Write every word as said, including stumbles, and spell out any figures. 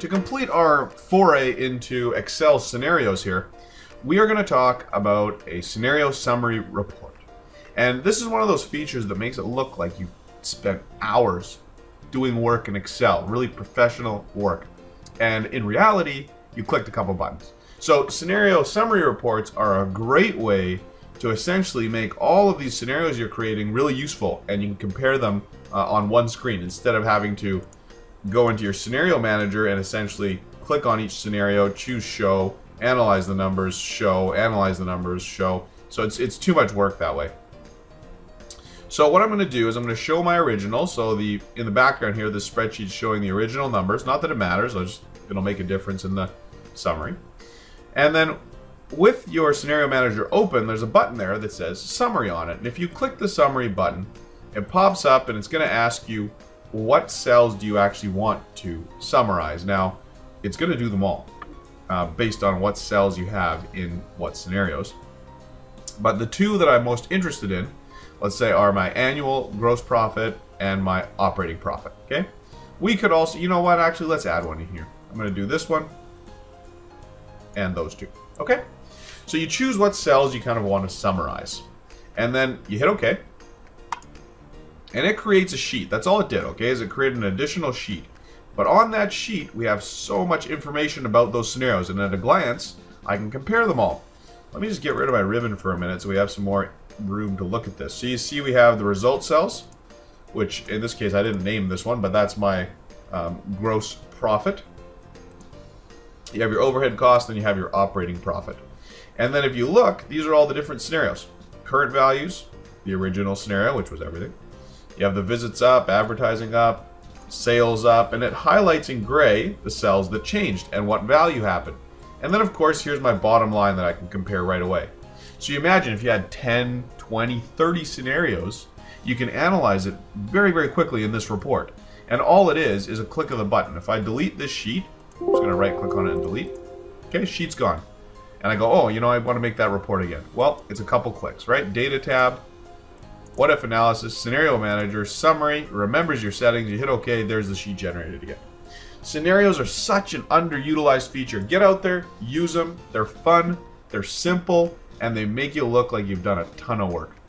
to complete our foray into Excel scenarios here, we are going to talk about a scenario summary report. And this is one of those features that makes it look like you spent hours doing work in Excel, really professional work. And in reality, you clicked a couple buttons. So scenario summary reports are a great way to essentially make all of these scenarios you're creating really useful, and you can compare them uh, on one screen instead of having to go into your scenario manager and essentially click on each scenario, choose show, analyze the numbers, show, analyze the numbers, show. So it's, it's too much work that way. So what I'm going to do is I'm going to show my original. So the in the background here, this spreadsheet's showing the original numbers. Not that it matters, I'll just, it'll make a difference in the summary. And then with your scenario manager open, there's a button there that says summary on it. And if you click the summary button, it pops up and it's going to ask you what cells do you actually want to summarize. Now, it's going to do them all uh, based on what cells you have in what scenarios. But the two that I'm most interested in, let's say, are my annual gross profit and my operating profit. Okay? We could also, you know what, actually, let's add one in here. I'm going to do this one and those two. Okay? So you choose what cells you kind of want to summarize, and then you hit OK, and it creates a sheet. That's all it did, okay, is it created an additional sheet. But on that sheet, we have so much information about those scenarios, and at a glance, I can compare them all. Let me just get rid of my ribbon for a minute so we have some more room to look at this. So you see we have the result cells, which in this case I didn't name this one, but that's my um, gross profit. You have your overhead cost, then you have your operating profit. And then if you look, these are all the different scenarios. Current values, the original scenario, which was everything. You have the visits up, advertising up, sales up, and it highlights in gray the cells that changed and what value happened. And then, of course, here's my bottom line that I can compare right away. So you imagine if you had ten, twenty, thirty scenarios, you can analyze it very, very quickly in this report. And all it is is a click of the button. If I delete this sheet, I'm just going to right click on it and delete. Okay, sheet's gone. And I go, oh, you know, I want to make that report again. Well, it's a couple clicks, right? Data tab, what if analysis, scenario manager, summary, remembers your settings, you hit OK, there's the sheet generated again. Scenarios are such an underutilized feature. Get out there, use them, they're fun, they're simple, and they make you look like you've done a ton of work.